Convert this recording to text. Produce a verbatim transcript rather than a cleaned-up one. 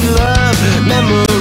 with love, memories.